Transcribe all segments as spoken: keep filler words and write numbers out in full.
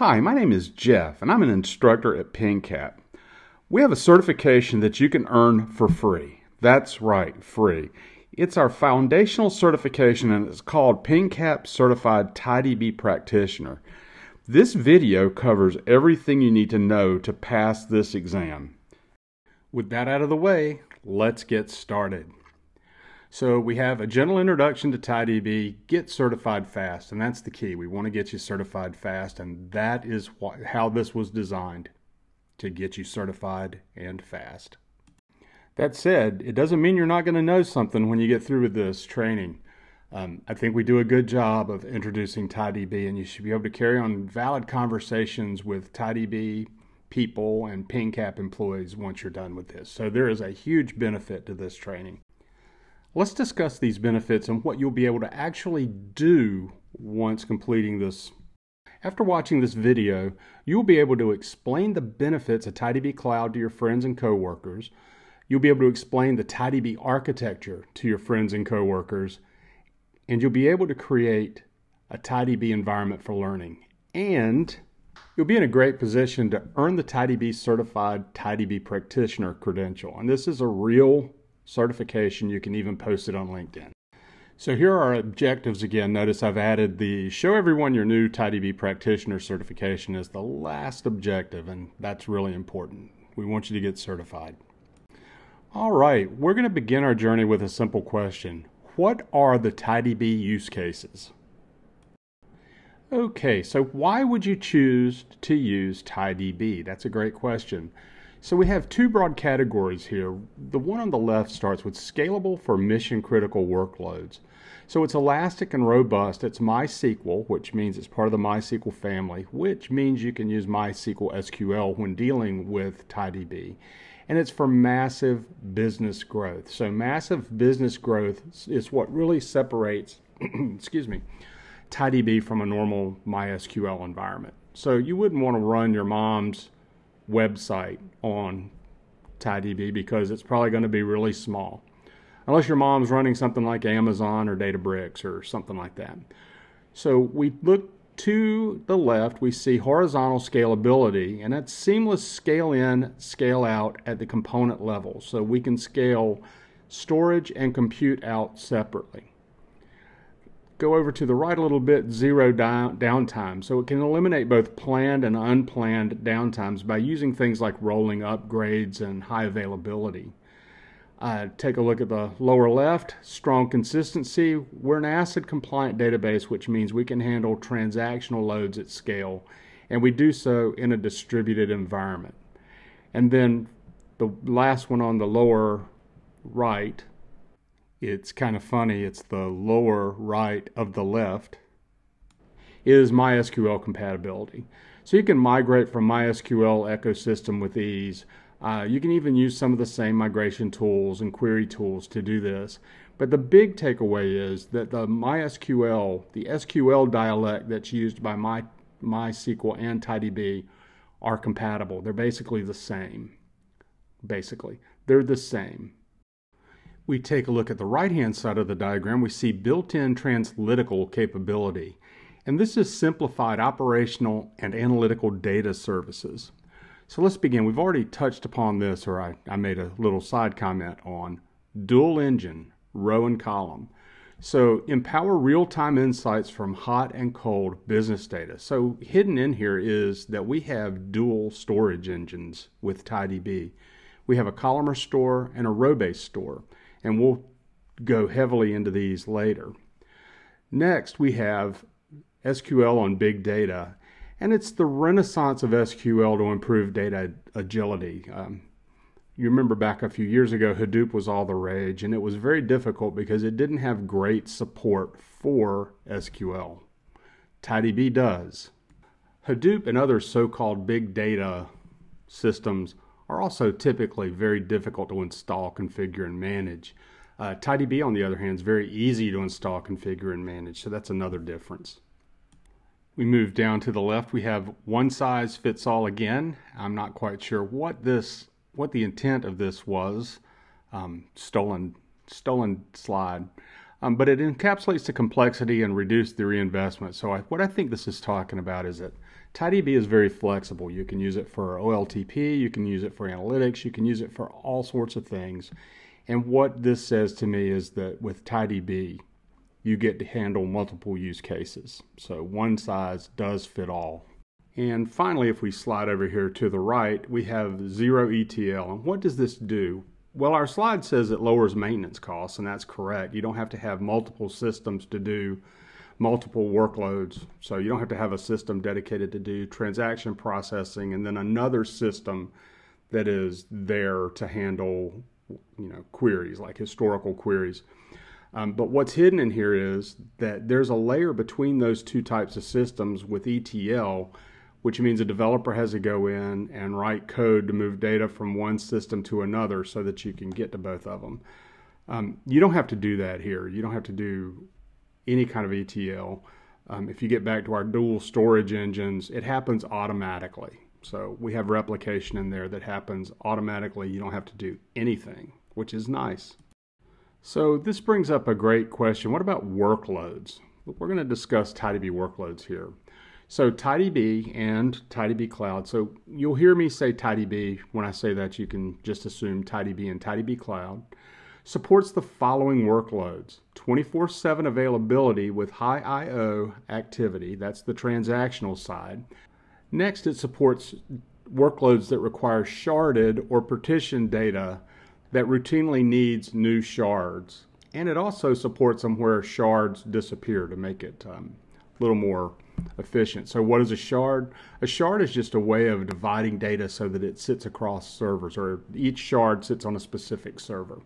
Hi, my name is Jeff, and I'm an instructor at PingCAP. We have a certification that you can earn for free. That's right, free. It's our foundational certification, and it's called PingCAP Certified TiDB Practitioner. This video covers everything you need to know to pass this exam. With that out of the way, let's get started. So we have a general introduction to TiDB, get certified fast, and that's the key. We want to get you certified fast, and that is how this was designed, to get you certified and fast. That said, it doesn't mean you're not going to know something when you get through with this training. Um, I think we do a good job of introducing TiDB, and you should be able to carry on valid conversations with TiDB people and PingCAP employees once you're done with this. So there is a huge benefit to this training. Let's discuss these benefits and what you'll be able to actually do once completing this. After watching this video, you'll be able to explain the benefits of TiDB Cloud to your friends and coworkers. You'll be able to explain the TiDB architecture to your friends and coworkers, and you'll be able to create a TiDB environment for learning. And you'll be in a great position to earn the TiDB Certified TiDB Practitioner credential. And this is a real certification. You can even post it on LinkedIn. So here are our objectives again. Notice I've added the show everyone your new TiDB practitioner certification as the last objective, and that's really important. We want you to get certified. All right, we're going to begin our journey with a simple question. What are the TiDB use cases? Okay, so why would you choose to use TiDB? That's a great question. So we have two broad categories here. The one on the left starts with scalable for mission-critical workloads. So it's elastic and robust. It's MySQL, which means it's part of the MySQL family, which means you can use MySQL S Q L when dealing with TiDB. And it's for massive business growth. So massive business growth is what really separates excuse me, TiDB from a normal MySQL environment. So you wouldn't want to run your mom's website on TiDB because it's probably going to be really small, unless your mom's running something like Amazon or Databricks or something like that. So we look to the left, we see horizontal scalability, and that's seamless scale in, scale out at the component level. So we can scale storage and compute out separately. Go over to the right a little bit, zero downtime. So it can eliminate both planned and unplanned downtimes by using things like rolling upgrades and high availability. Uh, take a look at the lower left, strong consistency. We're an ACID compliant database, which means we can handle transactional loads at scale, and we do so in a distributed environment. And then the last one on the lower right, it's kind of funny, it's the lower right of the left, is MySQL compatibility. So you can migrate from MySQL ecosystem with ease. Uh, you can even use some of the same migration tools and query tools to do this. But the big takeaway is that the MySQL, the S Q L dialect that's used by My, MySQL and TiDB are compatible. They're basically the same. Basically, they're the same. We take a look at the right-hand side of the diagram, we see built-in translitical capability. And this is simplified operational and analytical data services. So let's begin. We've already touched upon this, or I, I made a little side comment on dual engine, row and column. So empower real-time insights from hot and cold business data. So hidden in here is that we have dual storage engines with TiDB. We have a columnar store and a row-based store, and we'll go heavily into these later. Next, we have S Q L on big data, and it's the renaissance of S Q L to improve data agility. Um, you remember back a few years ago, Hadoop was all the rage, and it was very difficult because it didn't have great support for S Q L. TiDB does. Hadoop and other so-called big data systems are also typically very difficult to install, configure, and manage. Uh, TiDB, on the other hand, is very easy to install, configure, and manage, so that's another difference. We move down to the left. We have one size fits all again. I'm not quite sure what this, what the intent of this was. Um, stolen, stolen slide, um, but it encapsulates the complexity and reduced the reinvestment. So I, what I think this is talking about is that TiDB is very flexible. You can use it for O L T P, you can use it for analytics, you can use it for all sorts of things. And what this says to me is that with TiDB, you get to handle multiple use cases. So one size does fit all. And finally, if we slide over here to the right, we have zero E T L. And what does this do? Well, our slide says it lowers maintenance costs, and that's correct. You don't have to have multiple systems to do multiple workloads. So you don't have to have a system dedicated to do transaction processing and then another system that is there to handle, you know, queries like historical queries. Um, but what's hidden in here is that there's a layer between those two types of systems with E T L, which means a developer has to go in and write code to move data from one system to another so that you can get to both of them. Um, you don't have to do that here. You don't have to do any kind of E T L. Um, if you get back to our dual storage engines, it happens automatically. So we have replication in there that happens automatically. You don't have to do anything, which is nice. So this brings up a great question. What about workloads? We're going to discuss TiDB workloads here. So TiDB and TiDB Cloud. So you'll hear me say TiDB. When I say that, you can just assume TiDB and TiDB Cloud. Supports the following workloads: twenty-four seven availability with high I O activity. That's the transactional side. Next, it supports workloads that require sharded or partitioned data that routinely needs new shards. And it also supports them where shards disappear to make it um, a little more efficient. So what is a shard? A shard is just a way of dividing data so that it sits across servers, or each shard sits on a specific server.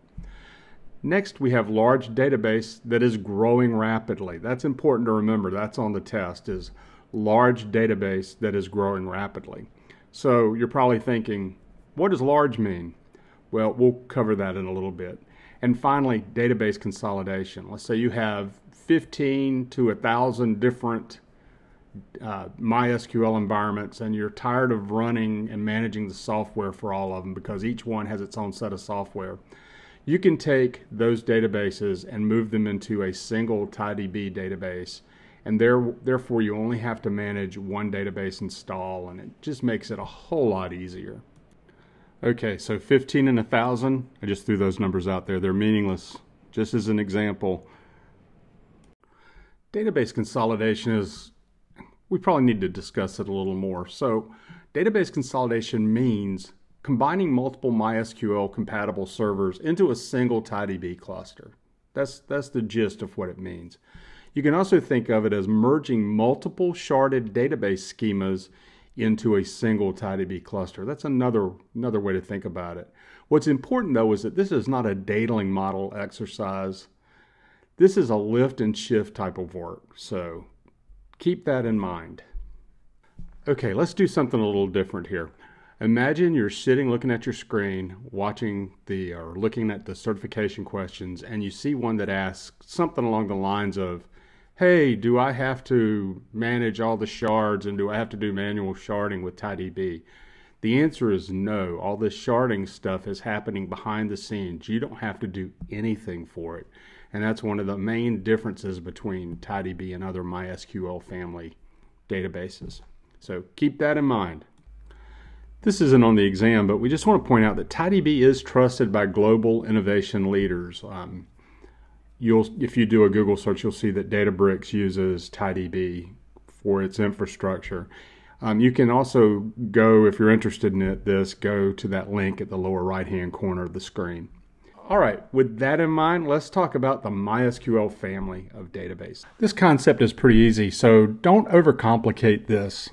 Next, we have large database that is growing rapidly. That's important to remember. That's on the test, is large database that is growing rapidly. So you're probably thinking, what does large mean? Well, we'll cover that in a little bit. And finally, database consolidation. Let's say you have fifteen to a thousand different uh, MySQL environments, and you're tired of running and managing the software for all of them because each one has its own set of software. You can take those databases and move them into a single TiDB database, and there, therefore you only have to manage one database install, and it just makes it a whole lot easier. Okay, so fifteen and a thousand, I just threw those numbers out there. They're meaningless, just as an example. Database consolidation is, we probably need to discuss it a little more. So database consolidation means combining multiple MySQL compatible servers into a single TiDB cluster. That's, that's the gist of what it means. You can also think of it as merging multiple sharded database schemas into a single TiDB cluster. That's another, another way to think about it. What's important though is that this is not a dataing model exercise. This is a lift and shift type of work, so keep that in mind. Okay, let's do something a little different here. Imagine you're sitting looking at your screen, watching the, or looking at the certification questions, and you see one that asks something along the lines of, hey, do I have to manage all the shards, and do I have to do manual sharding with TiDB? The answer is no. All this sharding stuff is happening behind the scenes. You don't have to do anything for it. And that's one of the main differences between TiDB and other MySQL family databases. So keep that in mind. This isn't on the exam, but we just want to point out that TiDB is trusted by global innovation leaders. Um, You'll, if you do a Google search, you'll see that Databricks uses TiDB for its infrastructure. Um, you can also go, if you're interested in it, this, go to that link at the lower right-hand corner of the screen. All right, with that in mind, let's talk about the MySQL family of databases. This concept is pretty easy, so don't overcomplicate this.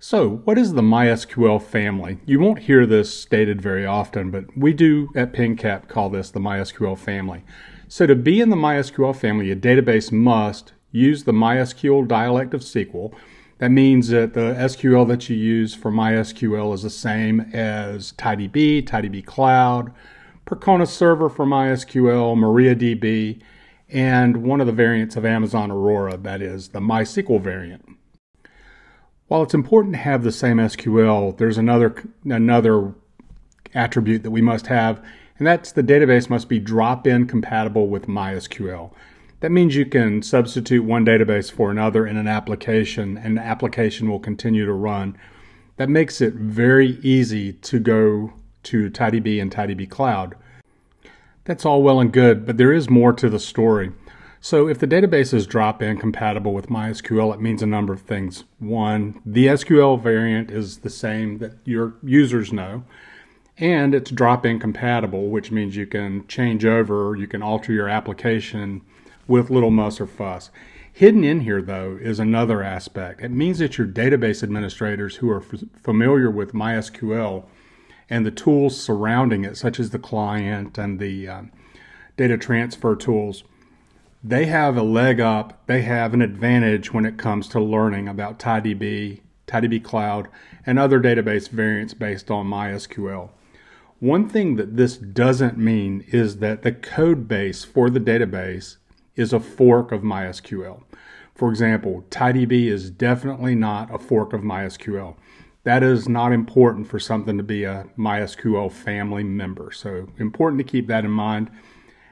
So, what is the MySQL family? You won't hear this stated very often, but we do at PingCAP call this the MySQL family. So to be in the MySQL family, a database must use the MySQL dialect of S Q L. That means that the S Q L that you use for MySQL is the same as TiDB, TiDB Cloud, Percona Server for MySQL, MariaDB, and one of the variants of Amazon Aurora, that is the MySQL variant. While it's important to have the same S Q L, there's another, another attribute that we must have, and that's the database must be drop-in compatible with MySQL. That means you can substitute one database for another in an application, and the application will continue to run. That makes it very easy to go to TiDB and TiDB Cloud. That's all well and good, but there is more to the story. So if the database is drop-in compatible with MySQL, it means a number of things. One, the S Q L variant is the same that your users know, and it's drop-in compatible, which means you can change over, you can alter your application with little muss or fuss. Hidden in here, though, is another aspect. It means that your database administrators who are familiar with MySQL and the tools surrounding it, such as the client and the uh, data transfer tools, they have a leg up. They have an advantage when it comes to learning about TiDB, TiDB Cloud, and other database variants based on MySQL. One thing that this doesn't mean is that the code base for the database is a fork of MySQL. For example, TiDB is definitely not a fork of MySQL. That is not important for something to be a MySQL family member. So important to keep that in mind.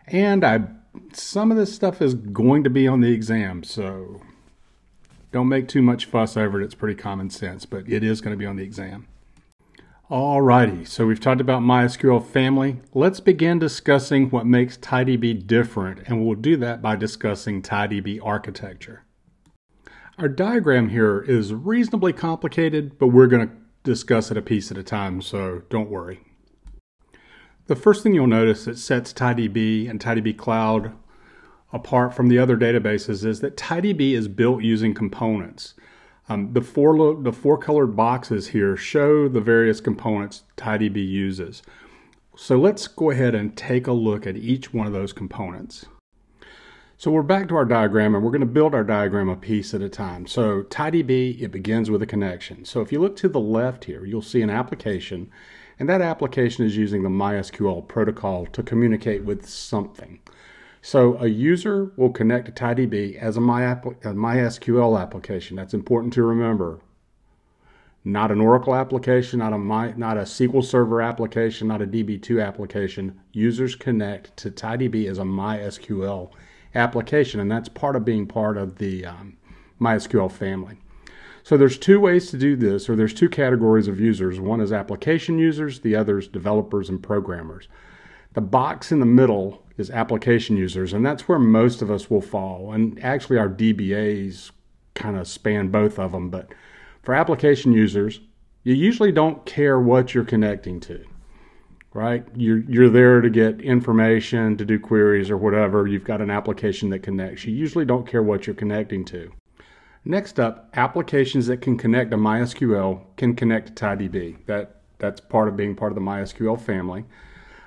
And I, some of this stuff is going to be on the exam, so don't make too much fuss over it. It's pretty common sense, but it is going to be on the exam. Alrighty, so we've talked about MySQL family. Let's begin discussing what makes TiDB different, and we'll do that by discussing TiDB architecture. Our diagram here is reasonably complicated, but we're going to discuss it a piece at a time, so don't worry. The first thing you'll notice that sets TiDB and TiDB Cloud apart from the other databases is that TiDB is built using components. Um, the four the four colored boxes here show the various components TiDB uses. So let's go ahead and take a look at each one of those components. So we're back to our diagram, and we're going to build our diagram a piece at a time. So TiDB, it begins with a connection. So if you look to the left here, you'll see an application, and that application is using the MySQL protocol to communicate with something. So a user will connect to TiDB as a, My, a MySQL application. That's important to remember. Not an Oracle application, not a, My, not a S Q L Server application, not a D B two application. Users connect to TiDB as a MySQL application, and that's part of being part of the um, MySQL family. So there's two ways to do this, or there's two categories of users. One is application users, the other is developers and programmers. The box in the middle is application users, and that's where most of us will fall. And actually our D B As kind of span both of them, but for application users, you usually don't care what you're connecting to, right? You're, you're there to get information, to do queries or whatever. You've got an application that connects. You usually don't care what you're connecting to. Next up, applications that can connect to MySQL can connect to TiDB. That, that's part of being part of the MySQL family.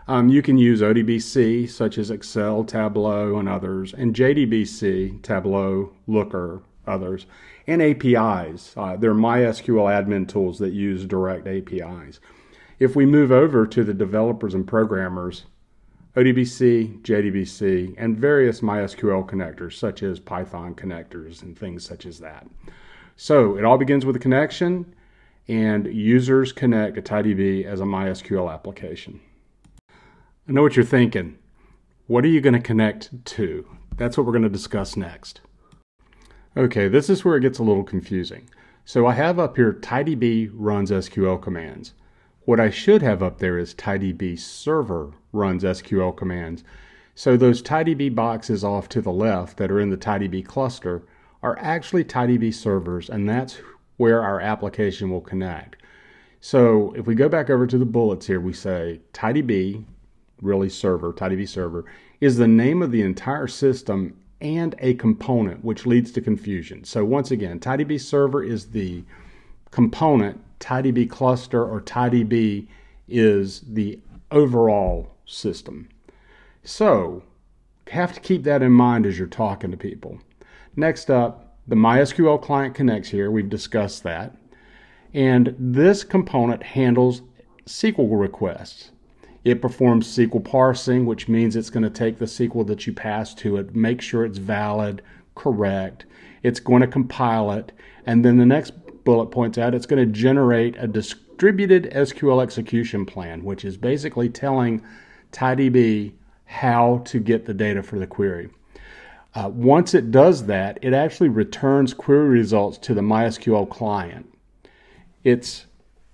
Um, you can use O D B C, such as Excel, Tableau, and others, and J D B C, Tableau, Looker, others, and A P Is. Uh, they're MySQL admin tools that use direct A P Is. If we move over to the developers and programmers, O D B C, J D B C, and various MySQL connectors, such as Python connectors and things such as that. So it all begins with a connection, and users connect to TiDB as a MySQL application. I know what you're thinking. What are you going to connect to? That's what we're going to discuss next. Okay, this is where it gets a little confusing. So I have up here TiDB runs S Q L commands. What I should have up there is TiDB server runs S Q L commands. So those TiDB boxes off to the left that are in the TiDB cluster are actually TiDB servers, and that's where our application will connect. So if we go back over to the bullets here, we say TiDB, really server, TiDB server, is the name of the entire system and a component, which leads to confusion. So once again, TiDB server is the component, TiDB cluster or TiDB is the overall system. So have to keep that in mind as you're talking to people. Next up, the MySQL client connects here. We've discussed that. And this component handles S Q L requests. It performs S Q L parsing, which means it's going to take the S Q L that you pass to it, make sure it's valid, correct. It's going to compile it. And then the next bullet points out it's going to generate a distributed S Q L execution plan, which is basically telling TiDB how to get the data for the query. Uh, once it does that, it actually returns query results to the MySQL client. It's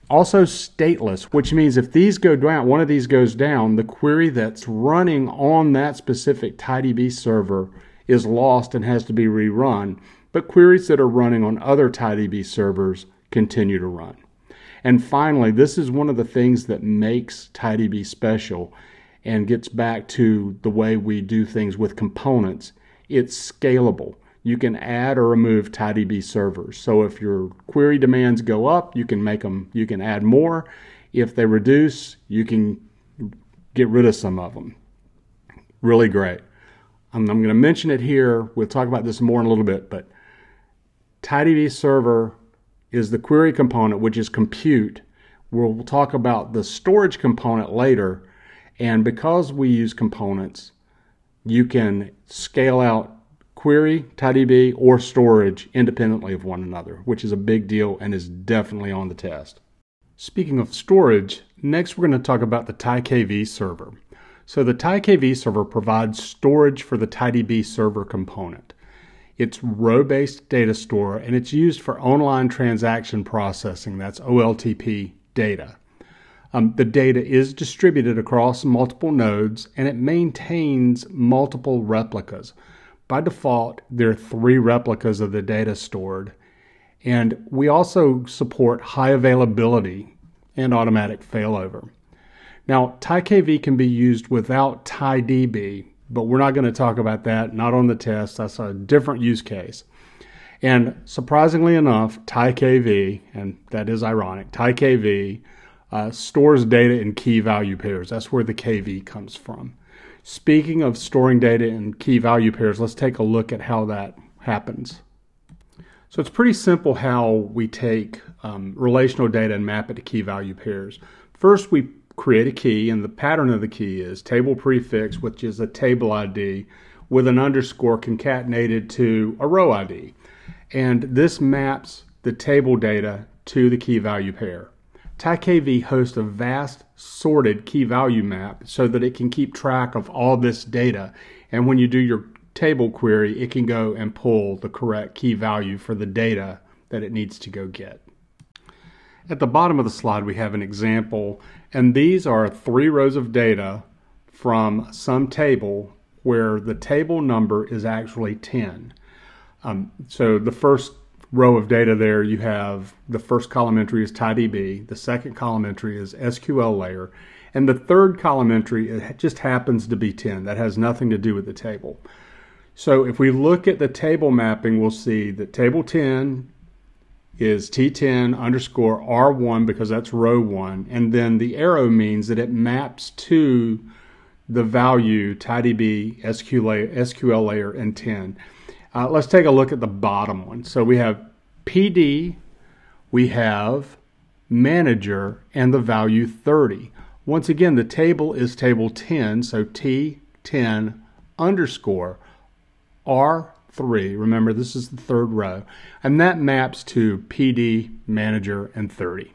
also stateless, which means if these go down, one of these goes down, the query that's running on that specific TiDB server is lost and has to be rerun, but queries that are running on other TiDB servers continue to run. And finally, this is one of the things that makes TiDB special and gets back to the way we do things with components. It's scalable. You can add or remove TiDB servers. So if your query demands go up, you can make them, you can add more. If they reduce, you can get rid of some of them. Really great. I'm, I'm going to mention it here. We'll talk about this more in a little bit, but TiDB server is the query component, which is compute. We'll talk about the storage component later. And because we use components, you can scale out query, TiDB, or storage independently of one another, which is a big deal and is definitely on the test. Speaking of storage, next we're going to talk about the TiKV server. So the TiKV server provides storage for the TiDB server component. It's row-based data store, and it's used for online transaction processing. That's O L T P data. Um, the data is distributed across multiple nodes, and it maintains multiple replicas. By default, there are three replicas of the data stored, and we also support high availability and automatic failover. Now, TiKV can be used without TiDB, but we're not going to talk about that, not on the test. That's a different use case. And surprisingly enough, TiKV, and that is ironic, TiKV uh, stores data in key value pairs. That's where the K V comes from. Speaking of storing data in key value pairs, let's take a look at how that happens. So it's pretty simple how we take um, relational data and map it to key value pairs. First, we create a key, and the pattern of the key is table prefix, which is a table I D with an underscore concatenated to a row I D. And this maps the table data to the key value pair. TiKV hosts a vast sorted key value map so that it can keep track of all this data. And when you do your table query, it can go and pull the correct key value for the data that it needs to go get. At the bottom of the slide, we have an example, and these are three rows of data from some table where the table number is actually ten. Um, so the first row of data there, you have the first column entry is TiDB, the second column entry is S Q L layer, and the third column entry, it just happens to be ten. That has nothing to do with the table. So if we look at the table mapping, we'll see that table ten is T ten underscore R one because that's row one, and then the arrow means that it maps to the value TiDB, S Q L layer, and ten. Uh, let's take a look at the bottom one. So we have P D, we have manager, and the value thirty. Once again, the table is table ten, so T ten underscore R three. Remember, this is the third row, and that maps to P D, manager, and thirty.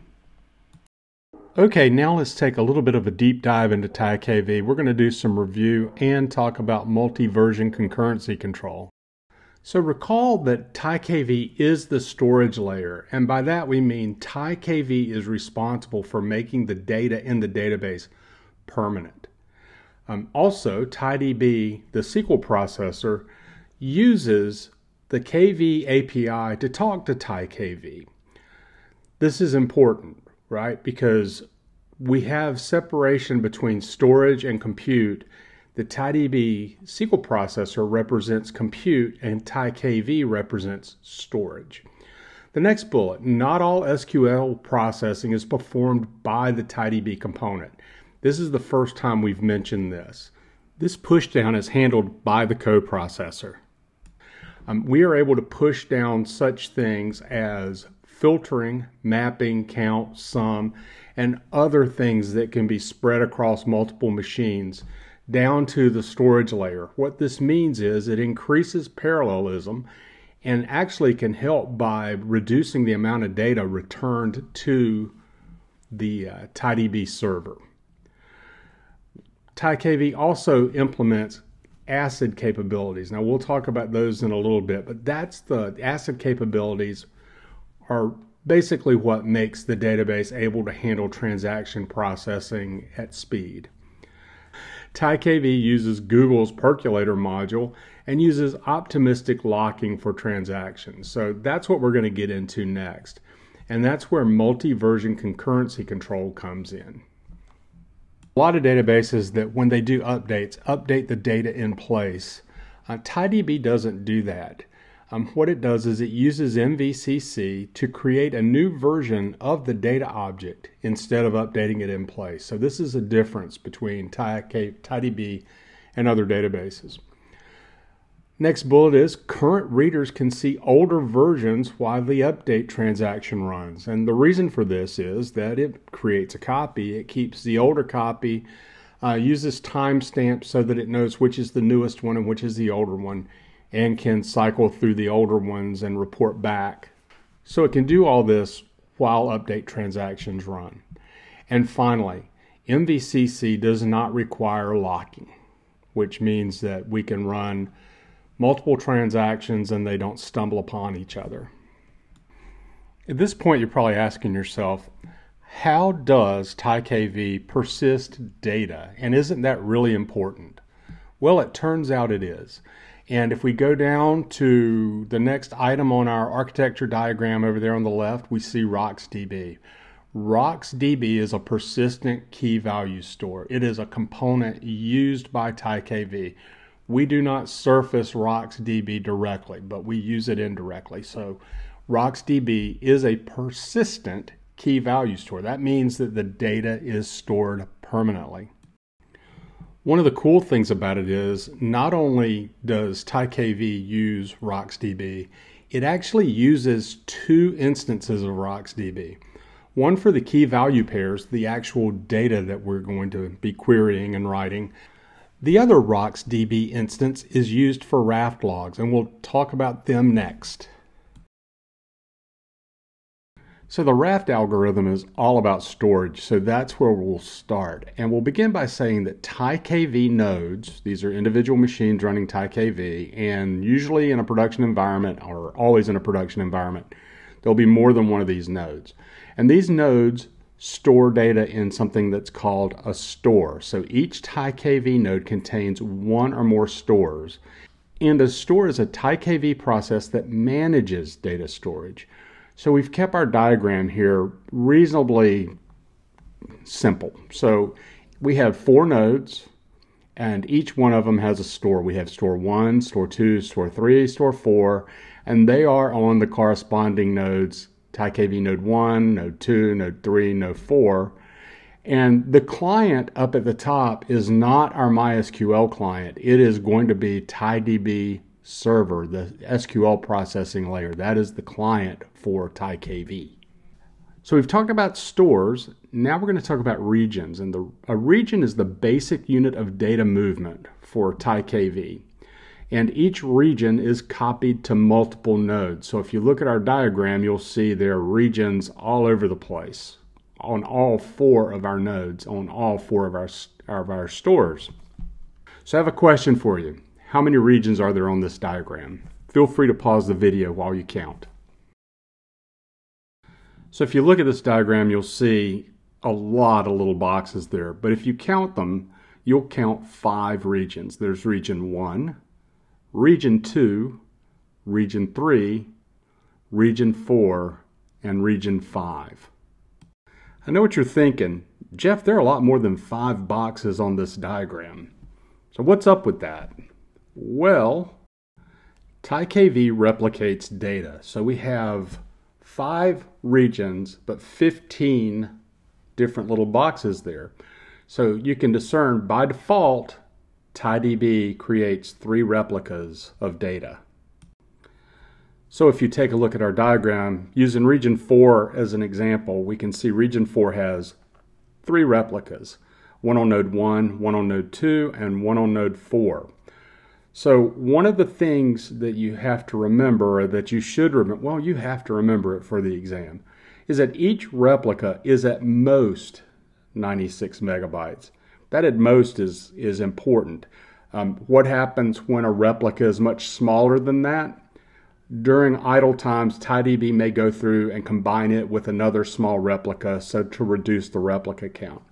Okay, now let's take a little bit of a deep dive into TiKV. We're going to do some review and talk about multi-version concurrency control. So recall that TiKV is the storage layer, and by that we mean TiKV is responsible for making the data in the database permanent. Um, also, TiDB, the S Q L processor, uses the K V A P I to talk to TiKV. This is important, right? Because we have separation between storage and compute. The TiDB S Q L processor represents compute, and TiKV represents storage. The next bullet, not all S Q L processing is performed by the TiDB component. This is the first time we've mentioned this. This pushdown is handled by the coprocessor. Um, we are able to push down such things as filtering, mapping, count, sum, and other things that can be spread across multiple machines down to the storage layer. What this means is it increases parallelism and actually can help by reducing the amount of data returned to the uh, TiDB server. TiKV also implements ACID capabilities. Now we'll talk about those in a little bit, but that's the ACID capabilities are basically what makes the database able to handle transaction processing at speed. TiKV uses Google's Percolator module and uses optimistic locking for transactions. So that's what we're going to get into next. And that's where multi-version concurrency control comes in. A lot of databases that when they do updates, update the data in place. Uh, TiDB doesn't do that. Um, what it does is it uses M V C C to create a new version of the data object instead of updating it in place. So this is a difference between TiDB and other databases. Next bullet is current readers can see older versions while the update transaction runs. And the reason for this is that it creates a copy. It keeps the older copy, uh, uses timestamps so that it knows which is the newest one and which is the older one, and can cycle through the older ones and report back. So it can do all this while update transactions run. And finally, M V C C does not require locking, which means that we can run multiple transactions and they don't stumble upon each other. At this point, you're probably asking yourself, how does TiKV persist data? And isn't that really important? Well, it turns out it is. And if we go down to the next item on our architecture diagram over there on the left, we see RocksDB. RocksDB is a persistent key value store. It is a component used by TiKV. We do not surface RocksDB directly, but we use it indirectly. So RocksDB is a persistent key value store. That means that the data is stored permanently. One of the cool things about it is not only does TiKV use RocksDB, it actually uses two instances of RocksDB. One for the key value pairs, the actual data that we're going to be querying and writing. The other RocksDB instance is used for Raft logs, and we'll talk about them next. So the Raft algorithm is all about storage, so that's where we'll start. And we'll begin by saying that TiKV nodes, these are individual machines running TiKV, and usually in a production environment, or always in a production environment, there'll be more than one of these nodes. And these nodes store data in something that's called a store. So each TiKV node contains one or more stores. And a store is a TiKV process that manages data storage. So we've kept our diagram here reasonably simple. So we have four nodes, and each one of them has a store. We have store one, store two, store three, store four, and they are on the corresponding nodes, TiKV node one, node two, node three, node four. And the client up at the top is not our MySQL client. It is going to be TiDB server, the S Q L processing layer. That is the client for TiKV. So we've talked about stores. Now we're going to talk about regions. And the, a region is the basic unit of data movement for TiKV. And each region is copied to multiple nodes. So if you look at our diagram, you'll see there are regions all over the place on all four of our nodes, on all four of our, of our stores. So I have a question for you. How many regions are there on this diagram? Feel free to pause the video while you count. So if you look at this diagram, you'll see a lot of little boxes there. But if you count them, you'll count five regions. There's region one, region two, region three, region four, and region five. I know what you're thinking. Jeff, there are a lot more than five boxes on this diagram. So what's up with that? Well, TiKV replicates data. So we have five regions, but fifteen different little boxes there. So you can discern by default, TiDB creates three replicas of data. So if you take a look at our diagram, using region four as an example, we can see region four has three replicas, one on node one, one on node two, and one on node four. So one of the things that you have to remember, or that you should remember, well, you have to remember it for the exam, is that each replica is at most ninety-six megabytes. That at most is, is important. Um, what happens when a replica is much smaller than that? During idle times, TiDB may go through and combine it with another small replica, so to reduce the replica count.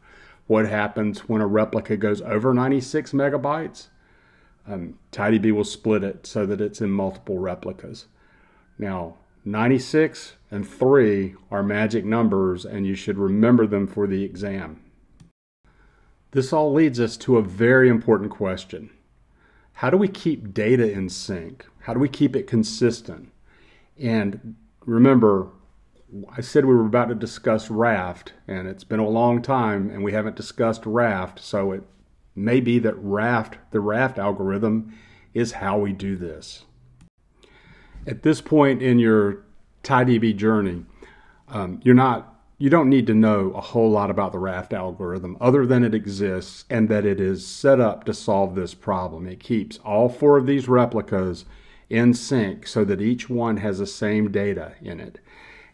What happens when a replica goes over ninety-six megabytes? Um, TiDB will split it so that it's in multiple replicas. Now, ninety-six and three are magic numbers, and you should remember them for the exam. This all leads us to a very important question. How do we keep data in sync? How do we keep it consistent? And remember, I said we were about to discuss Raft, and it's been a long time and we haven't discussed Raft, so it may be that Raft, the Raft algorithm, is how we do this. At this point in your TiDB journey, um, you're not you don't need to know a whole lot about the Raft algorithm other than it exists and that it is set up to solve this problem. It keeps all four of these replicas in sync so that each one has the same data in it.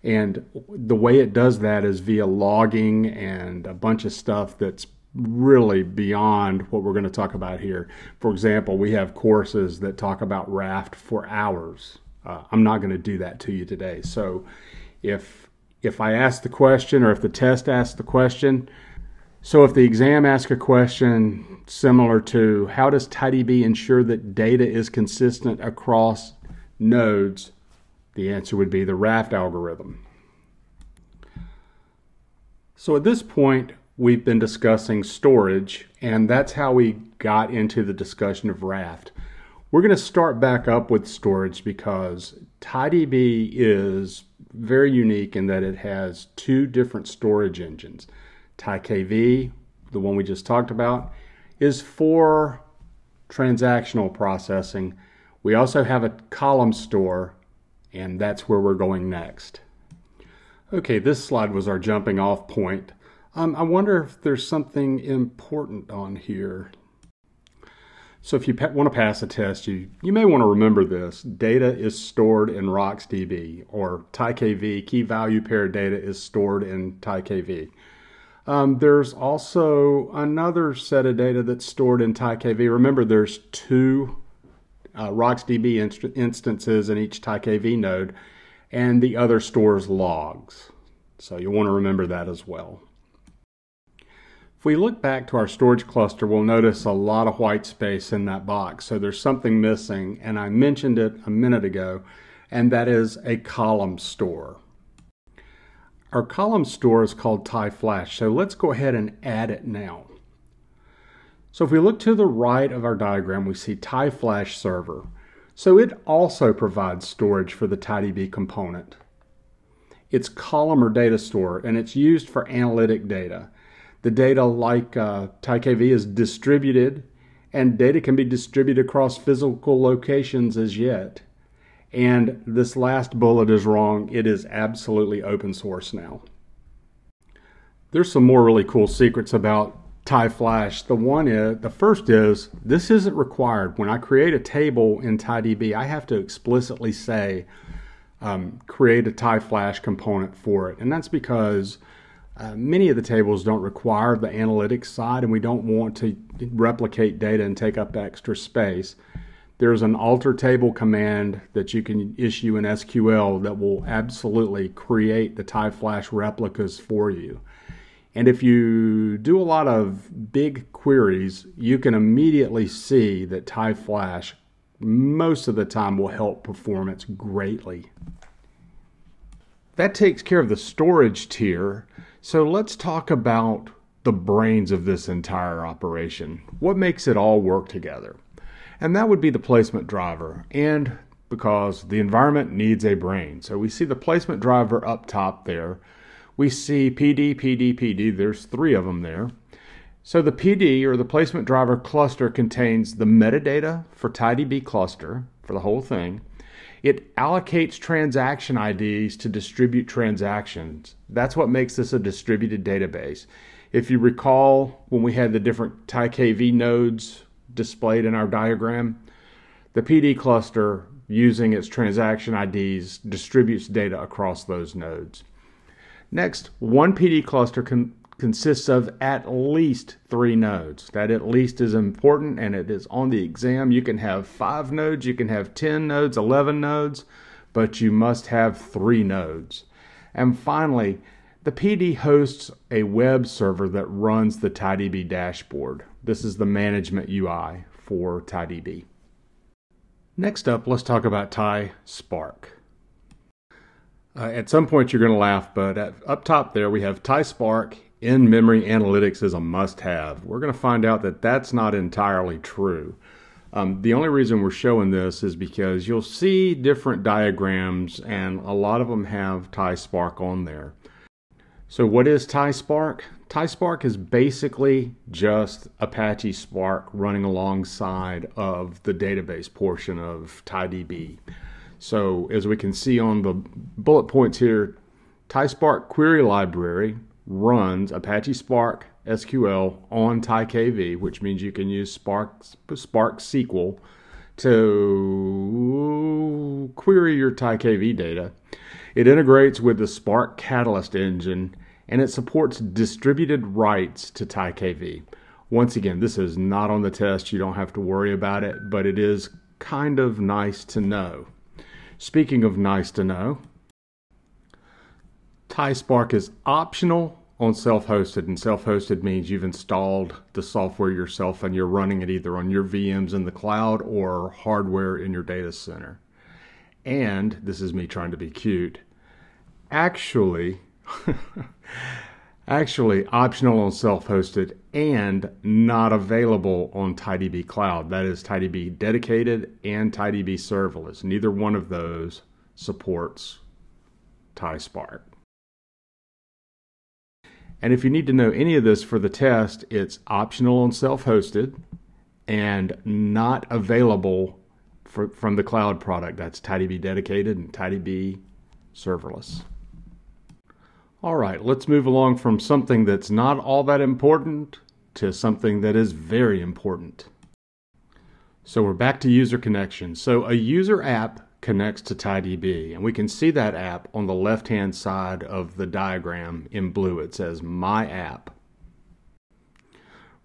And the way it does that is via logging and a bunch of stuff that's really beyond what we're going to talk about here. For example, we have courses that talk about Raft for hours. Uh, I'm not going to do that to you today. So if If I ask the question, or if the test asks the question, so if the exam asks a question similar to, how does TiDB ensure that data is consistent across nodes? The answer would be the Raft algorithm. So at this point, we've been discussing storage, and that's how we got into the discussion of Raft. We're going to start back up with storage because TiDB is very unique in that it has two different storage engines. TiKV, the one we just talked about, is for transactional processing. We also have a column store, and that's where we're going next. Okay, this slide was our jumping off point. Um, I wonder if there's something important on here. So if you want to pass a test, you, you may want to remember this. Data is stored in RocksDB, or TiKV, key value pair data is stored in TiKV. Um, there's also another set of data that's stored in TiKV. Remember, there's two uh, RocksDB inst instances in each TiKV node, and the other stores logs. So you'll want to remember that as well. If we look back to our storage cluster, we'll notice a lot of white space in that box. So there's something missing, and I mentioned it a minute ago, and that is a column store. Our column store is called TiFlash, so let's go ahead and add it now. So if we look to the right of our diagram, we see TiFlash server. So it also provides storage for the TiDB component. It's columnar data store, and it's used for analytic data. The data, like uh, TiKV, is distributed, and data can be distributed across physical locations as yet. And this last bullet is wrong. It is absolutely open source now. There's some more really cool secrets about TiFlash. The one is, the first is, this isn't required. When I create a table in TiDB, I have to explicitly say, um, create a TiFlash component for it. And that's because Uh, many of the tables don't require the analytics side, and we don't want to replicate data and take up extra space. There's an alter table command that you can issue in S Q L that will absolutely create the TiFlash replicas for you. And if you do a lot of big queries, you can immediately see that TiFlash most of the time will help performance greatly. That takes care of the storage tier. So let's talk about the brains of this entire operation. What makes it all work together? And that would be the placement driver, and because the environment needs a brain. So we see the placement driver up top there. We see P D, P D, P D. There's three of them there. So the P D, or the placement driver cluster, contains the metadata for TiDB cluster, for the whole thing. It allocates transaction I Ds to distribute transactions. That's what makes this a distributed database. If you recall, when we had the different TiKV nodes displayed in our diagram, the P D cluster, using its transaction I Ds, distributes data across those nodes. Next, one P D cluster can consists of at least three nodes. That at least is important, and it is on the exam. You can have five nodes, you can have ten nodes, eleven nodes, but you must have three nodes. And finally, the P D hosts a web server that runs the TiDB dashboard. This is the management U I for TiDB. Next up, let's talk about TiSpark. Uh, at some point you're going to laugh, but at, up top there we have TiSpark in-memory analytics is a must-have. We're going to find out that that's not entirely true. Um, the only reason we're showing this is because you'll see different diagrams, and a lot of them have TiSpark on there. So what is TiSpark? TiSpark is basically just Apache Spark running alongside of the database portion of TiDB. So as we can see on the bullet points here, TiSpark Query Library runs Apache Spark S Q L on TiKV, which means you can use Spark, Spark S Q L to query your TiKV data. It integrates with the Spark Catalyst engine, and it supports distributed writes to TiKV. Once again, this is not on the test. You don't have to worry about it, but it is kind of nice to know. Speaking of nice to know, TiSpark is optional on self-hosted, and self-hosted means you've installed the software yourself and you're running it either on your V Ms in the cloud or hardware in your data center. And this is me trying to be cute. Actually, actually optional on self-hosted and not available on TiDB Cloud. That is TiDB Dedicated and TiDB Serverless. Neither one of those supports TiSpark. And if you need to know any of this for the test, it's optional on self-hosted and not available for, from the cloud product. That's TiDB Dedicated and TiDB Serverless. All right, let's move along from something that's not all that important to something that is very important. So we're back to user connection. So a user app connects to TiDB, and we can see that app on the left-hand side of the diagram in blue. It says My App.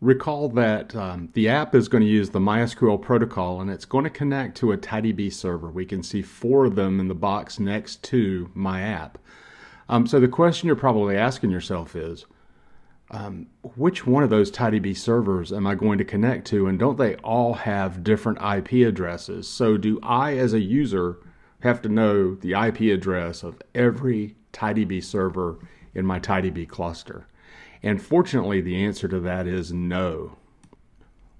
Recall that um, the app is going to use the MySQL protocol, and it's going to connect to a TiDB server. We can see four of them in the box next to My App. Um, so the question you're probably asking yourself is, um, which one of those TiDB servers am I going to connect to? And don't they all have different I P addresses? So do I, as a user, have to know the I P address of every TiDB server in my TiDB cluster? And fortunately, the answer to that is no.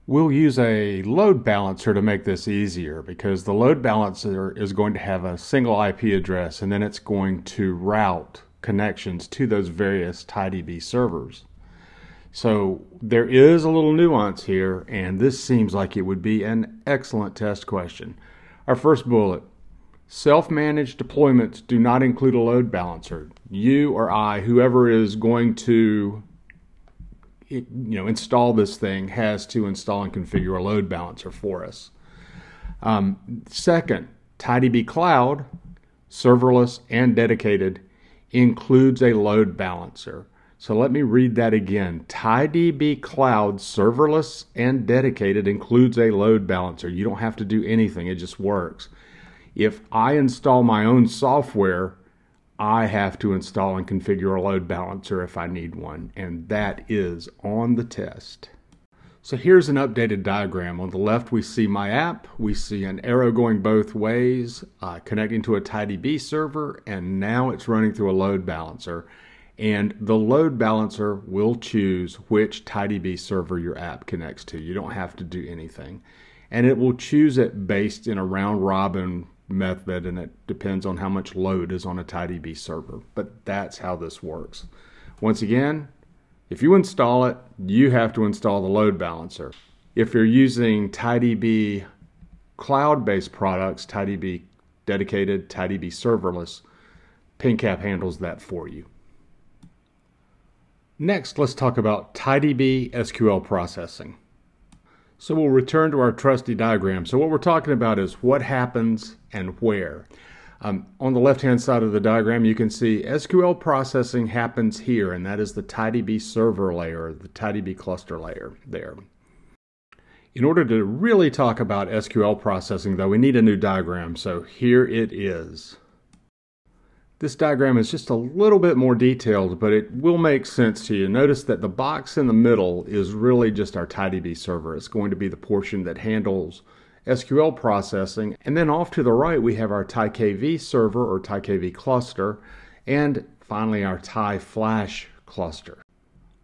We'll use a load balancer to make this easier, because the load balancer is going to have a single I P address, and then it's going to route connections to those various TiDB servers. So there is a little nuance here, and this seems like it would be an excellent test question. Our first bullet, self-managed deployments do not include a load balancer. You or I, whoever is going to It, you know, install this thing, has to install and configure a load balancer for us. Um, second, TiDB Cloud, serverless and dedicated, includes a load balancer. So let me read that again. TiDB Cloud, serverless and dedicated, includes a load balancer. You don't have to do anything. It just works. If I install my own software, I have to install and configure a load balancer if I need one, and that is on the test. So here's an updated diagram. On the left we see My App, we see an arrow going both ways, uh, connecting to a TiDB server, and now it's running through a load balancer. And the load balancer will choose which TiDB server your app connects to. You don't have to do anything. And it will choose it based in a round-robin method, and it depends on how much load is on a TiDB server, but that's how this works. Once again, if you install it, you have to install the load balancer. If you're using TiDB cloud-based products, TiDB Dedicated, TiDB Serverless, PingCAP handles that for you. Next, let's talk about TiDB S Q L processing. So we'll return to our trusty diagram. So what we're talking about is what happens and where. Um, on the left-hand side of the diagram, you can see S Q L processing happens here, and that is the TiDB server layer, the TiDB cluster layer there. In order to really talk about S Q L processing, though, we need a new diagram, so here it is. This diagram is just a little bit more detailed, but it will make sense to you. Notice that the box in the middle is really just our TiDB server. It's going to be the portion that handles S Q L processing, and then off to the right we have our TiKV server or TiKV cluster, and finally our TiFlash cluster.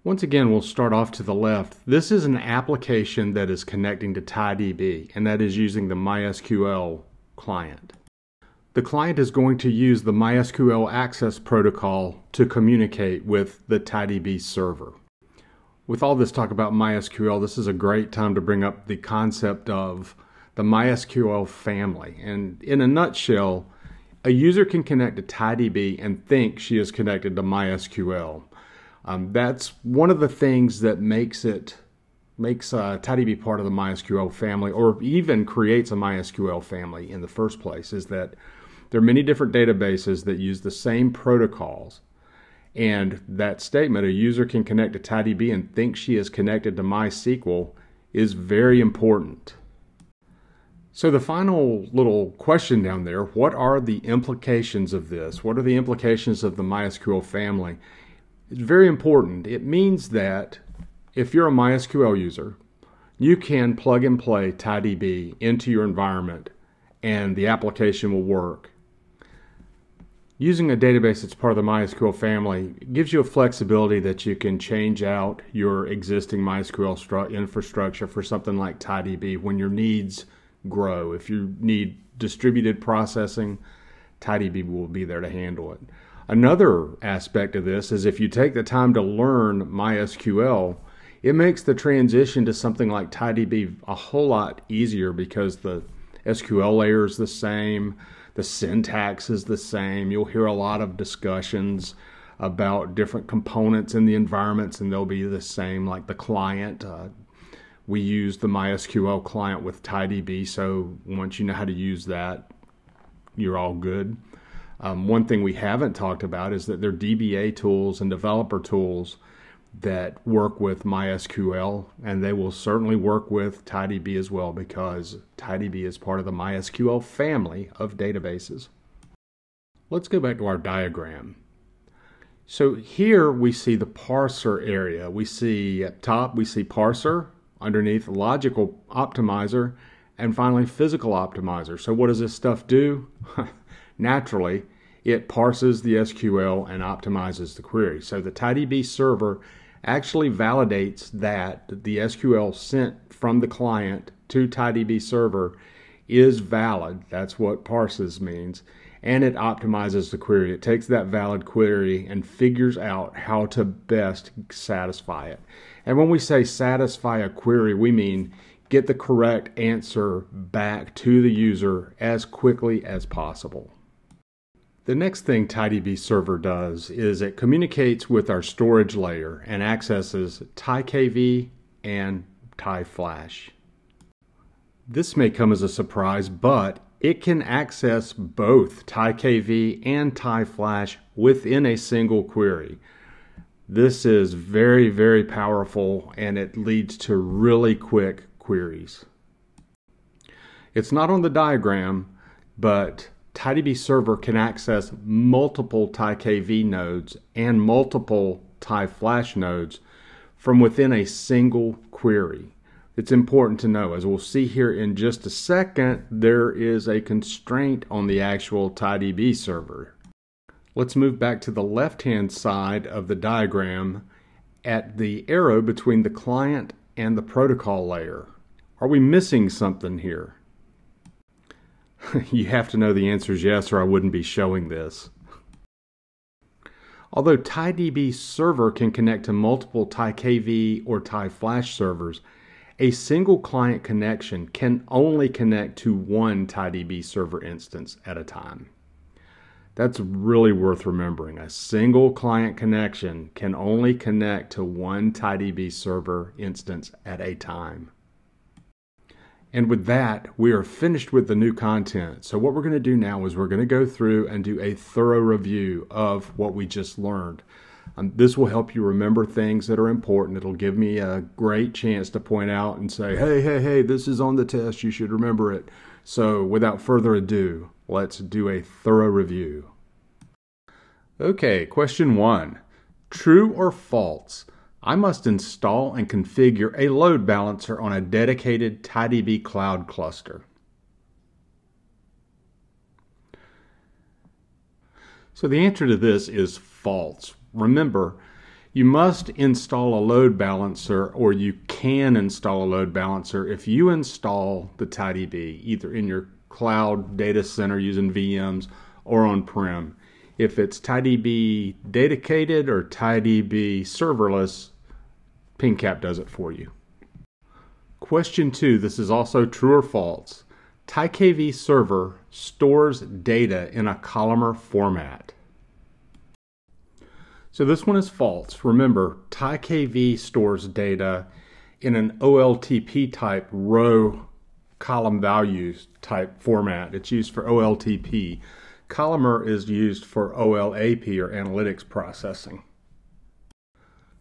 Once again, we'll start off to the left. This is an application that is connecting to TiDB, and that is using the MySQL client. The client is going to use the MySQL access protocol to communicate with the TiDB server. With all this talk about MySQL, this is a great time to bring up the concept of the MySQL family. And in a nutshell, a user can connect to TiDB and think she is connected to MySQL. Um, that's one of the things that makes it makes uh, TiDB part of the MySQL family, or even creates a MySQL family in the first place, is that there are many different databases that use the same protocols. And that statement, a user can connect to TiDB and think she is connected to MySQL, is very important. So the final little question down there, what are the implications of this? What are the implications of the MySQL family? It's very important. It means that if you're a MySQL user, you can plug and play TiDB into your environment and the application will work. Using a database that's part of the MySQL family gives you a flexibility that you can change out your existing MySQL infrastructure for something like TiDB when your needs grow. If you need distributed processing, TiDB will be there to handle it. Another aspect of this is if you take the time to learn MySQL, it makes the transition to something like TiDB a whole lot easier because the S Q L layer is the same, the syntax is the same. You'll hear a lot of discussions about different components in the environments and they'll be the same, like the client. Uh, We use the MySQL client with TiDB, so once you know how to use that, you're all good. Um, one thing we haven't talked about is that there are D B A tools and developer tools that work with MySQL, and they will certainly work with TiDB as well because TiDB is part of the MySQL family of databases. Let's go back to our diagram. So here we see the parser area. We see at top, we see parser. Underneath, logical optimizer, and finally physical optimizer. So what does this stuff do? Naturally, it parses the S Q L and optimizes the query. So the TiDB server actually validates that the S Q L sent from the client to TiDB server is valid. That's what parses means. And it optimizes the query. It takes that valid query and figures out how to best satisfy it. And when we say satisfy a query, we mean get the correct answer back to the user as quickly as possible. The next thing TiDB server does is it communicates with our storage layer and accesses TiKV and TiFlash. This may come as a surprise, but it can access both TiKV and TiFlash within a single query. This is very, very powerful, and it leads to really quick queries. It's not on the diagram, but TiDB server can access multiple TiKV nodes and multiple TiFlash nodes from within a single query. It's important to know, as we'll see here in just a second, there is a constraint on the actual TiDB server. Let's move back to the left-hand side of the diagram at the arrow between the client and the protocol layer. Are we missing something here? You have to know the answer is yes, or I wouldn't be showing this. Although TiDB server can connect to multiple TiKV or TiFlash servers, a single client connection can only connect to one TiDB server instance at a time. That's really worth remembering. A single client connection can only connect to one TiDB server instance at a time. And with that, we are finished with the new content. So what we're going to do now is we're going to go through and do a thorough review of what we just learned. Um, this will help you remember things that are important. It'll give me a great chance to point out and say, hey, hey, hey, this is on the test. You should remember it. So without further ado, let's do a thorough review. Okay, question one. True or false? I must install and configure a load balancer on a dedicated TiDB Cloud cluster. So the answer to this is false. Remember, you must install a load balancer, or you can install a load balancer if you install the TiDB, either in your cloud data center using V Ms or on-prem. If it's TiDB dedicated or TiDB serverless, PingCAP does it for you. Question two, this is also true or false. TiKV server stores data in a columnar format. So this one is false. Remember, TiKV stores data in an O L T P type row column values type format. It's used for O L T P. Columnar is used for O L A P, or analytics processing.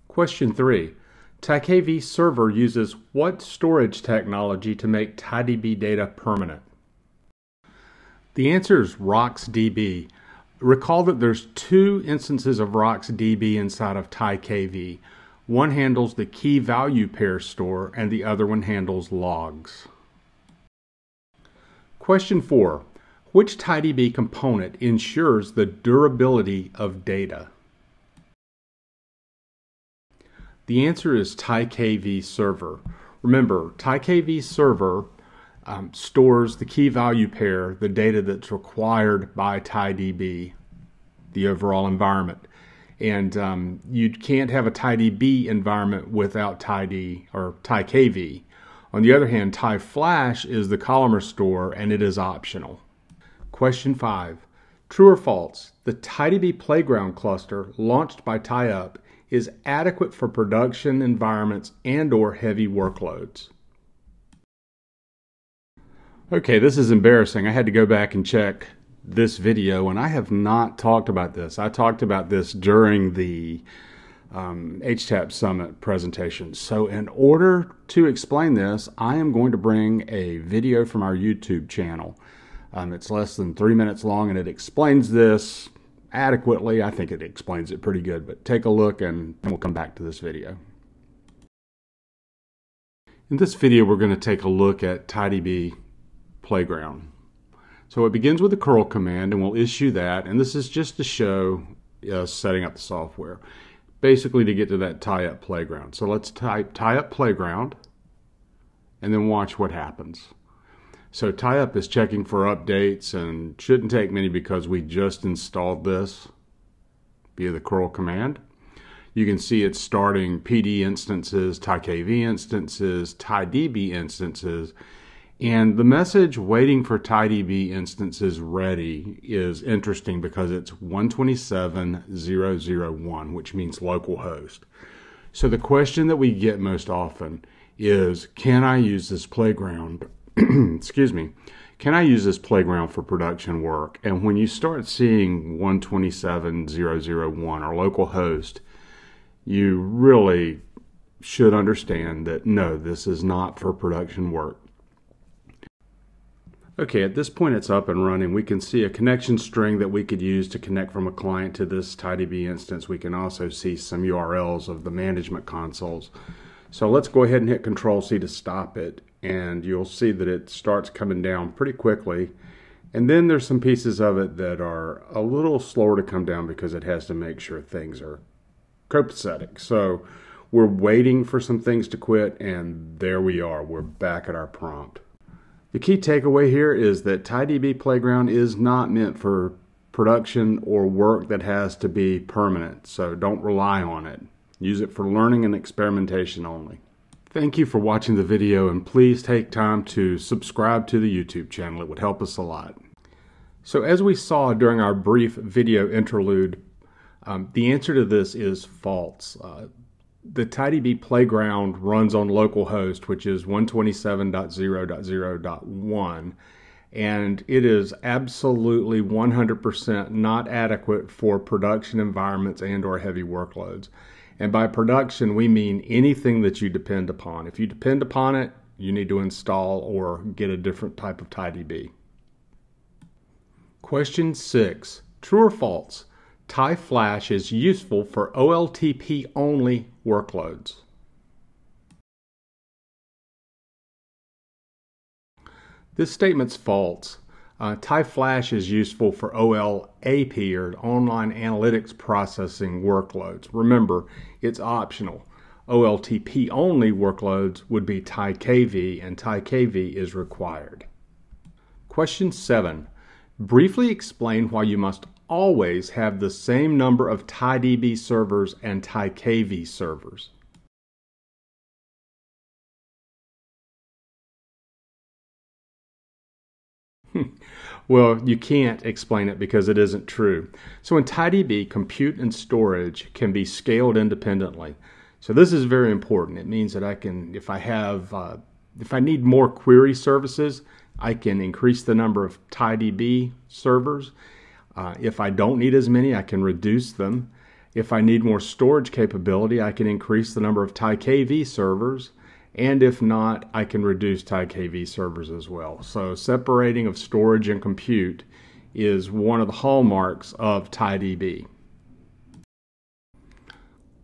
Question three, TiKV server uses what storage technology to make TiDB data permanent? The answer is RocksDB. Recall that there's two instances of RocksDB inside of TiKV. One handles the key value pair store and the other one handles logs. Question four, which TiDB component ensures the durability of data? The answer is TiKV server. Remember, TiKV server um, stores the key value pair, the data that's required by TiDB, the overall environment. And um, you can't have a TiDB environment without TiD or TiKV. On the other hand, TiFlash is the columnar store and it is optional. Question five, true or false, the TiDB Playground cluster launched by TiUP is adequate for production environments and or heavy workloads? Okay, this is embarrassing. I had to go back and check this video and I have not talked about this. I talked about this during the um, H TAP Summit presentation. So in order to explain this, I am going to bring a video from our YouTube channel. Um, it's less than three minutes long and it explains this adequately. I think it explains it pretty good, but take a look and we'll come back to this video. In this video, we're going to take a look at TiDB Playground. So it begins with a curl command and we'll issue that. And this is just to show uh, setting up the software, basically to get to that TiUP Playground. So let's type TiUP Playground and then watch what happens. So TiUP is checking for updates and shouldn't take many because we just installed this via the curl command. You can see it's starting P D instances, TiKV instances, TiDB instances, and the message waiting for TiDB instances ready is interesting because it's one twenty-seven dot zero dot zero dot one, which means localhost. So the question that we get most often is, can I use this playground? Excuse me, can I use this playground for production work? And when you start seeing one twenty-seven dot zero dot zero dot one or localhost, you really should understand that no, this is not for production work. Okay, at this point it's up and running. We can see a connection string that we could use to connect from a client to this TiDB instance. We can also see some U R Ls of the management consoles. So let's go ahead and hit control C to stop it. And you'll see that it starts coming down pretty quickly. And then there's some pieces of it that are a little slower to come down because it has to make sure things are copacetic. So we're waiting for some things to quit, and there we are. We're back at our prompt. The key takeaway here is that TiDB Playground is not meant for production or work that has to be permanent. So don't rely on it. Use it for learning and experimentation only. Thank you for watching the video, and please take time to subscribe to the YouTube channel. It would help us a lot. So as we saw during our brief video interlude, um, the answer to this is false. Uh, the TiDB playground runs on localhost, which is one twenty-seven dot zero dot zero dot one, and it is absolutely one hundred percent not adequate for production environments and or heavy workloads. And by production, we mean anything that you depend upon. If you depend upon it, you need to install or get a different type of TiDB. Question six, true or false? TiFlash is useful for O L T P only workloads. This statement's false. Uh, TiFlash is useful for O L A P, or online analytics processing workloads. Remember, it's optional. O L T P only workloads would be TiKV, and TiKV is required. Question seven. Briefly explain why you must always have the same number of TiDB servers and TiKV servers. Well, you can't explain it because it isn't true. So in TiDB, compute and storage can be scaled independently. So this is very important. It means that I can, if I have, uh, if I need more query services, I can increase the number of TiDB servers. Uh, if I don't need as many, I can reduce them. If I need more storage capability, I can increase the number of TiKV servers. And if not, I can reduce TiKV servers as well. So separating of storage and compute is one of the hallmarks of TiDB.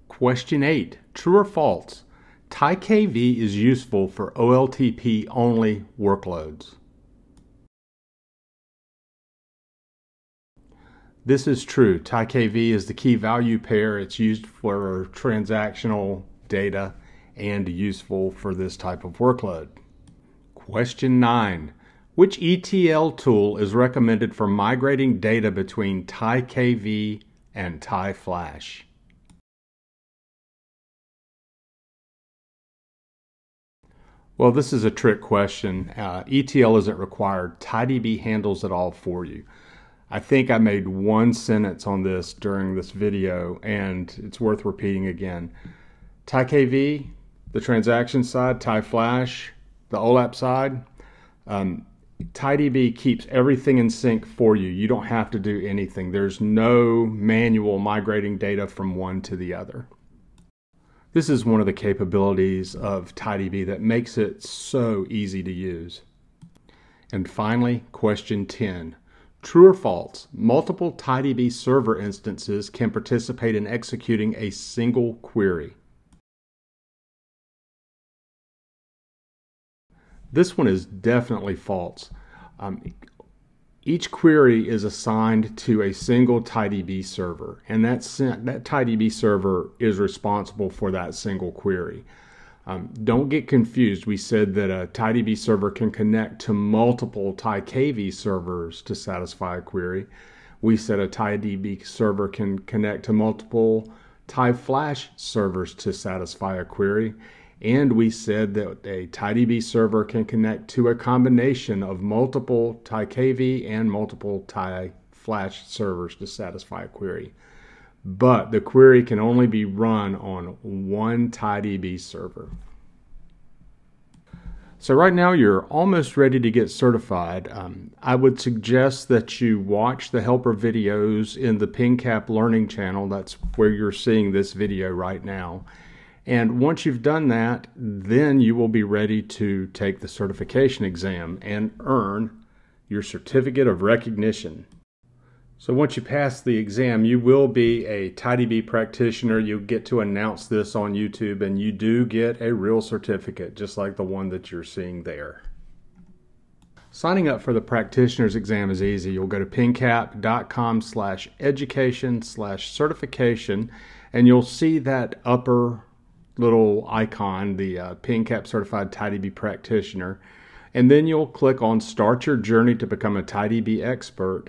Question eight, true or false? TiKV is useful for O L T P only workloads. This is true. TiKV is the key value pair. It's used for transactional data and useful for this type of workload. Question nine. Which E T L tool is recommended for migrating data between TiKV and TiFlash? Well, this is a trick question. Uh, E T L isn't required. TiDB handles it all for you. I think I made one sentence on this during this video, and it's worth repeating again. TiKV, the transaction side, TiFlash, the O LAP side, um, TiDB keeps everything in sync for you. You don't have to do anything. There's no manual migrating data from one to the other. This is one of the capabilities of TiDB that makes it so easy to use. And finally, question ten. True or false, multiple TiDB server instances can participate in executing a single query. This one is definitely false. Um, each query is assigned to a single TiDB server, and that, that TiDB server is responsible for that single query. Um, don't get confused. We said that a TiDB server can connect to multiple TiKV servers to satisfy a query. We said a TiDB server can connect to multiple TiFlash servers to satisfy a query. And we said that a TiDB server can connect to a combination of multiple TiKV and multiple TiFlash servers to satisfy a query. But the query can only be run on one TiDB server. So right now you're almost ready to get certified. Um, I would suggest that you watch the helper videos in the PingCAP Learning channel. That's where you're seeing this video right now. And once you've done that, then you will be ready to take the certification exam and earn your certificate of recognition. So once you pass the exam, you will be a TiDB practitioner. You'll get to announce this on YouTube, and you do get a real certificate, just like the one that you're seeing there. Signing up for the practitioner's exam is easy. You'll go to pingcap dot com slash education slash certification, and you'll see that upper little icon, the uh, PingCAP Certified TiDB Practitioner. And then you'll click on Start Your Journey to Become a TiDB Expert.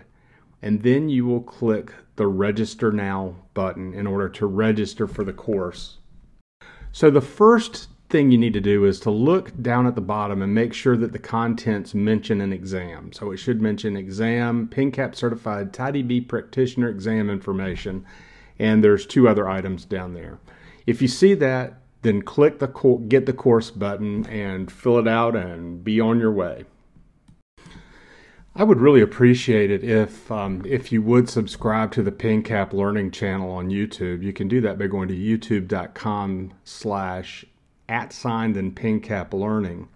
And then you will click the Register Now button in order to register for the course. So the first thing you need to do is to look down at the bottom and make sure that the contents mention an exam. So it should mention exam, PingCAP Certified TiDB Practitioner exam information. And there's two other items down there. If you see that, then click the Get the Course button and fill it out and be on your way. I would really appreciate it if um, if you would subscribe to the PingCAP Learning channel on YouTube. You can do that by going to youtube.com slash at sign then PingCAP Learning.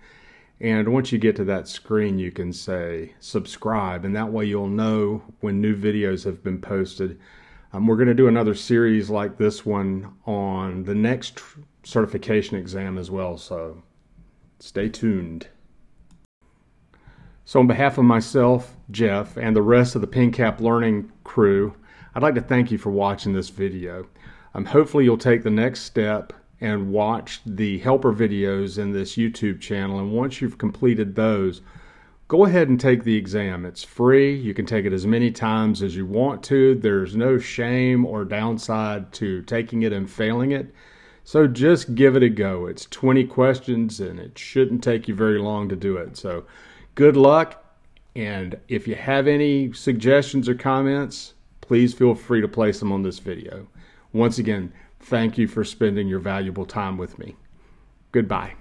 And once you get to that screen, you can say subscribe, and that way you'll know when new videos have been posted. Um, we're going to do another series like this one on the next certification exam as well, so stay tuned. So on behalf of myself, Jeff, and the rest of the PingCAP Learning crew, I'd like to thank you for watching this video. Um, hopefully you'll take the next step and watch the helper videos in this YouTube channel. And once you've completed those, go ahead and take the exam. It's free. You can take it as many times as you want to. There's no shame or downside to taking it and failing it. So just give it a go. It's twenty questions and it shouldn't take you very long to do it. So good luck, and if you have any suggestions or comments, please feel free to place them on this video. Once again, thank you for spending your valuable time with me. Goodbye.